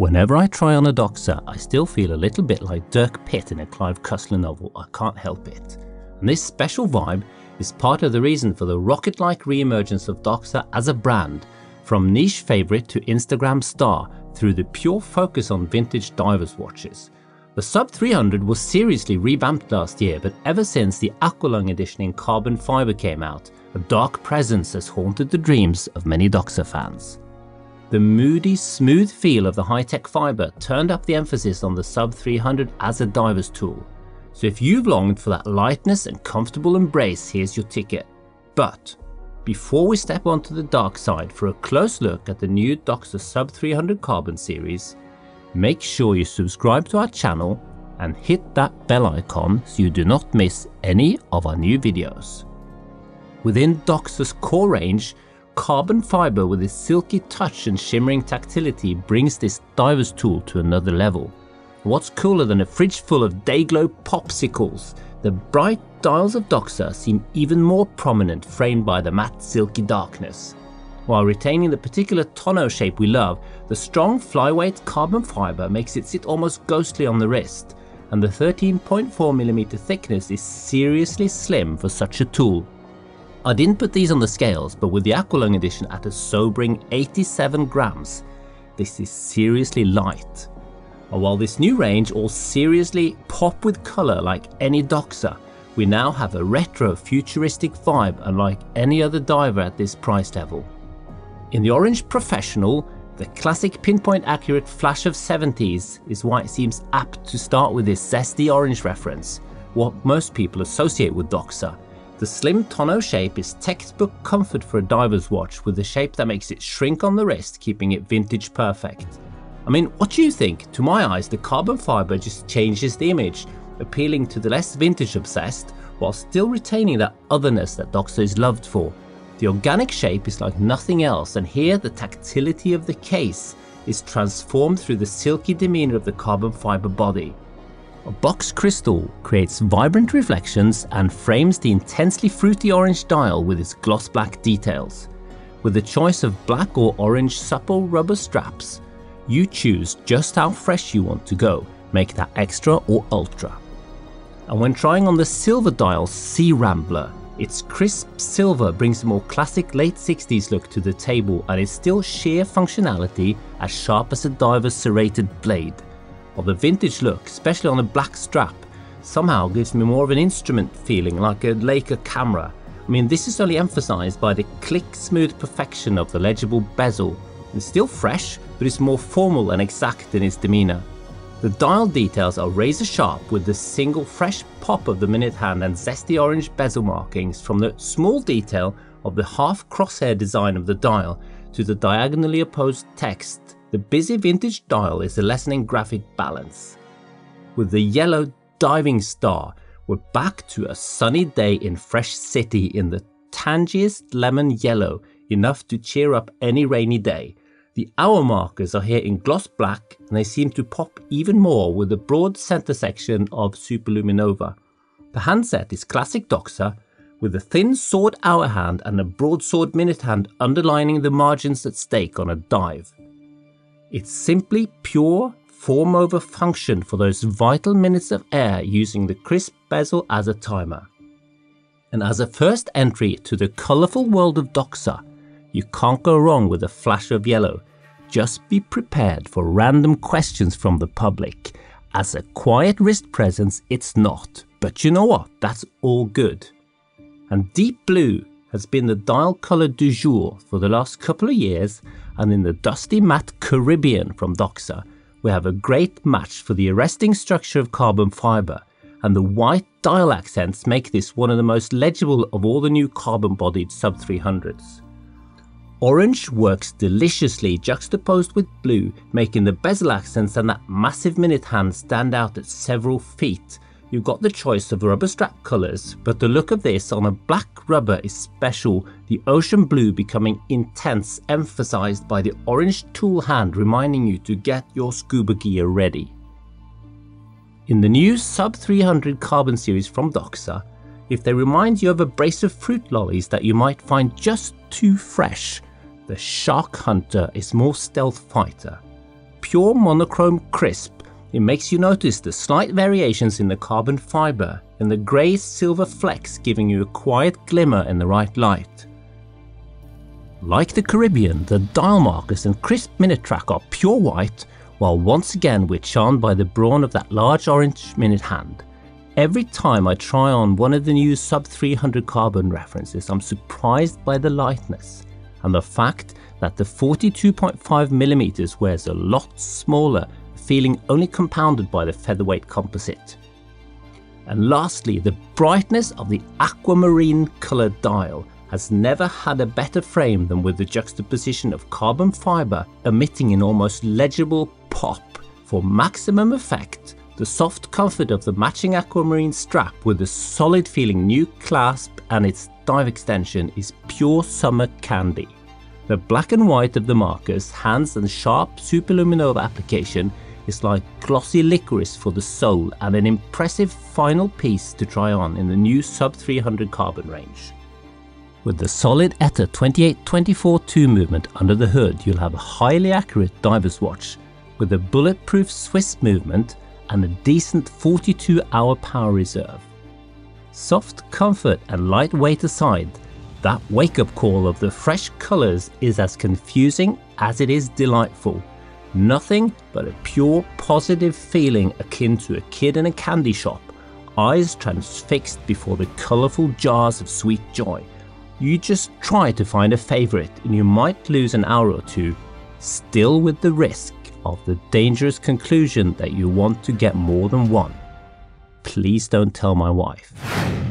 Whenever I try on a Doxa, I still feel a little bit like Dirk Pitt in a Clive Cussler novel, I can't help it. And this special vibe is part of the reason for the rocket-like re-emergence of Doxa as a brand, from niche favourite to Instagram star, through the pure focus on vintage divers watches. The Sub 300 was seriously revamped last year, but ever since the Aqualung edition in carbon fibre came out, a dark presence has haunted the dreams of many Doxa fans. The moody, smooth feel of the high-tech fibre turned up the emphasis on the Sub 300 as a diver's tool. So if you've longed for that lightness and comfortable embrace, here's your ticket. But before we step onto the dark side for a close look at the new Doxa Sub 300 Carbon series, make sure you subscribe to our channel and hit that bell icon so you do not miss any of our new videos. Within Doxa's core range, carbon fibre with its silky touch and shimmering tactility brings this diver's tool to another level. What's cooler than a fridge full of Dayglow popsicles? The bright dials of Doxa seem even more prominent, framed by the matte silky darkness. While retaining the particular tonneau shape we love, the strong flyweight carbon fibre makes it sit almost ghostly on the wrist, and the 13.4mm thickness is seriously slim for such a tool. I didn't put these on the scales, but with the Aqualung edition at a sobering 87 grams, this is seriously light. And while this new range all seriously pop with colour like any Doxa, we now have a retro futuristic vibe unlike any other diver at this price level. In the Orange Professional, the classic pinpoint accurate flash of 70s is why it seems apt to start with this zesty orange reference, what most people associate with Doxa. The slim tonneau shape is textbook comfort for a diver's watch, with a shape that makes it shrink on the wrist, keeping it vintage perfect. I mean, what do you think? To my eyes, the carbon fibre just changes the image, appealing to the less vintage obsessed while still retaining that otherness that Doxa is loved for. The organic shape is like nothing else, and here the tactility of the case is transformed through the silky demeanour of the carbon fibre body. A box crystal creates vibrant reflections and frames the intensely fruity orange dial with its gloss black details. With a choice of black or orange supple rubber straps, you choose just how fresh you want to go, make that extra or ultra. And when trying on the silver dial Sea Rambler, its crisp silver brings a more classic late 60s look to the table, and it's still sheer functionality as sharp as a diver's serrated blade. While the vintage look, especially on a black strap, somehow gives me more of an instrument feeling, like a Leica camera. I mean, this is only emphasised by the click-smooth perfection of the legible bezel. It's still fresh, but it's more formal and exact in its demeanour. The dial details are razor sharp, with the single fresh pop of the minute hand and zesty orange bezel markings, from the small detail of the half crosshair design of the dial to the diagonally opposed text. The busy vintage dial is a lessening graphic balance. With the yellow diving star, we're back to a sunny day in Fresh City in the tangiest lemon yellow, enough to cheer up any rainy day. The hour markers are here in gloss black, and they seem to pop even more with the broad center section of Superluminova. The handset is classic Doxa, with a thin sword hour hand and a broadsword minute hand underlining the margins at stake on a dive. It's simply pure form over function for those vital minutes of air, using the crisp bezel as a timer. And as a first entry to the colourful world of Doxa, you can't go wrong with a flash of yellow. Just be prepared for random questions from the public. As a quiet wrist presence, it's not. But you know what? That's all good. And deep blue has been the dial colour du jour for the last couple of years, and in the dusty matte Caribbean from Doxa, we have a great match for the arresting structure of carbon fibre, and the white dial accents make this one of the most legible of all the new carbon-bodied Sub 300s. Orange works deliciously juxtaposed with blue, making the bezel accents and that massive minute hand stand out at several feet. You've got the choice of rubber strap colours, but the look of this on a black rubber is special, the ocean blue becoming intense, emphasised by the orange tool hand reminding you to get your scuba gear ready. In the new Sub 300 Carbon series from Doxa, if they remind you of a brace of fruit lollies that you might find just too fresh, the Shark Hunter is more stealth fighter. pure monochrome crisp, it makes you notice the slight variations in the carbon fiber and the grey-silver flecks, giving you a quiet glimmer in the right light. Like the Caribbean, the dial markers and crisp minute track are pure white, while once again we're charmed by the brawn of that large orange minute hand. Every time I try on one of the new Sub 300 Carbon references, I'm surprised by the lightness and the fact that the 42.5mm wears a lot smaller, feeling only compounded by the featherweight composite. And lastly, the brightness of the Aquamarine colored dial has never had a better frame than with the juxtaposition of carbon fiber emitting an almost legible pop. For maximum effect, the soft comfort of the matching Aquamarine strap with the solid feeling new clasp and its dive extension is pure summer candy. The black and white of the markers, hands and sharp Superluminova application is like glossy licorice for the soul and an impressive final piece to try on in the new Sub 300 Carbon range. With the solid ETA 2824-2 movement under the hood, you'll have a highly accurate diver's watch with a bulletproof Swiss movement and a decent 42-hour power reserve. Soft comfort and lightweight aside, that wake-up call of the fresh colours is as confusing as it is delightful. Nothing but a pure positive feeling akin to a kid in a candy shop, eyes transfixed before the colourful jars of sweet joy. You just try to find a favourite and you might lose an hour or two, still with the risk of the dangerous conclusion that you want to get more than one. Please don't tell my wife.